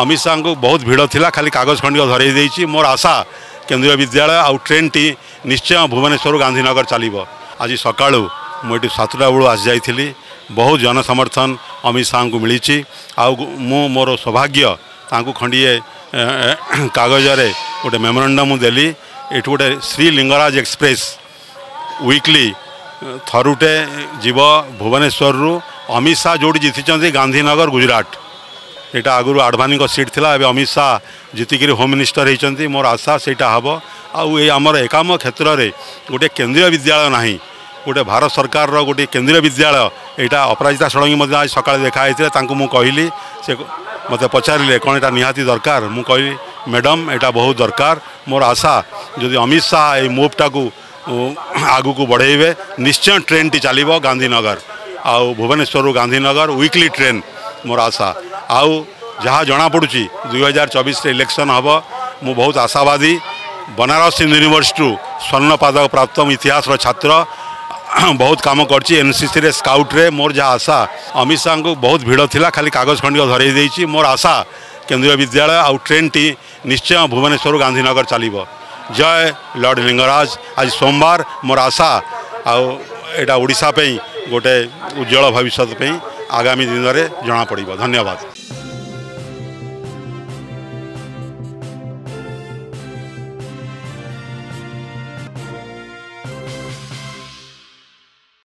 अमित शाह को बहुत भीड़ था खाली कागज खंड धरई देती मोर आशा केन्द्रीय विद्यालय आउ ट्रेन टी निश्चय भुवनेश्वर गांधीनगर चलो। आज सका मुझे 7टा बेलू आसी जाइली बहुत जनसमर्थन अमित शाह को मिली आउ मोर सौभाग्य खंडीए कागज गोटे मेमोरांडम देली एठ गोटे श्रीलिंगराज एक्सप्रेस वीकली थरुटे जीव भुवनेश्वर रु अमित शाह जोड़ी जीति गांधीनगर गुजरात यहाँ आगुरी आडवानी सीट थी एवं अमित शाह जीतिक होम मिनिस्टर होती मोर आशा से हम आमर एकाम क्षेत्र में गोटे केन्द्रीय विद्यालय ना गोटे भारत सरकार रो गोटे केन्द्रीय विद्यालय यहाँ अपराजिता षडंगी आज सका देखाता मुझे कहली से मत पचारे कौन यहाँ निहाती दरकार मुझे कहली मैडम यहाँ बहुत दरकार मोर आशा जदि अमित शाह ये मुवटा को आगू बढ़े निश्चय ट्रेन टी चलो गांधीनगर आउ भुवनेश्वर गांधीनगर वीकली ट्रेन मोर आशा आउ जहाँ जना पड़ुची 2024 इलेक्शन हम मु बहुत आशावादी बनारस हिंदू यूनिवर्सीटी स्वर्ण पदक प्राप्त इतिहास छात्र बहुत काम करची एनसीसी रे स्काउट रे मोर जहाँ आशा अमित शाह को बहुत भीड़ था खाली कागज खंड धरई देती मोर आशा केन्द्रीय विद्यालय आउ ट्रेन टी निश्चय भुवनेश्वर गांधीनगर चलो। जय लॉर्ड लिंगराज। आज सोमवार मोर आशा आउ एटा ओडिशा पे गोटे उज्जवल भविष्य आगामी दिन में जना पड़िबो। धन्यवाद।